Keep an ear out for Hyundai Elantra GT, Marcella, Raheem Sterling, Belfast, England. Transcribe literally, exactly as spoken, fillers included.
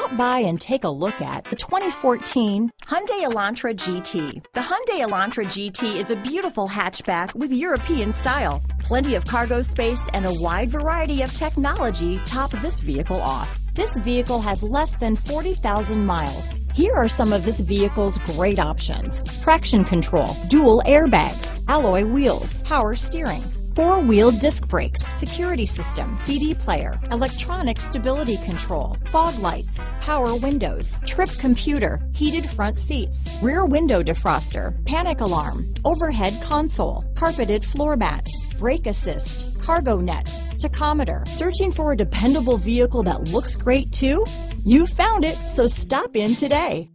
Stop by and take a look at the twenty fourteen Hyundai Elantra G T. The Hyundai Elantra G T is a beautiful hatchback with European style. Plenty of cargo space and a wide variety of technology top this vehicle off. This vehicle has less than forty thousand miles. Here are some of this vehicle's great options: traction control, dual airbags, alloy wheels, power steering, four-wheel disc brakes, security system, C D player, electronic stability control, fog lights, power windows, trip computer, heated front seats, rear window defroster, panic alarm, overhead console, carpeted floor mat, brake assist, cargo net, tachometer. Searching for a dependable vehicle that looks great too? You found it, so stop in today.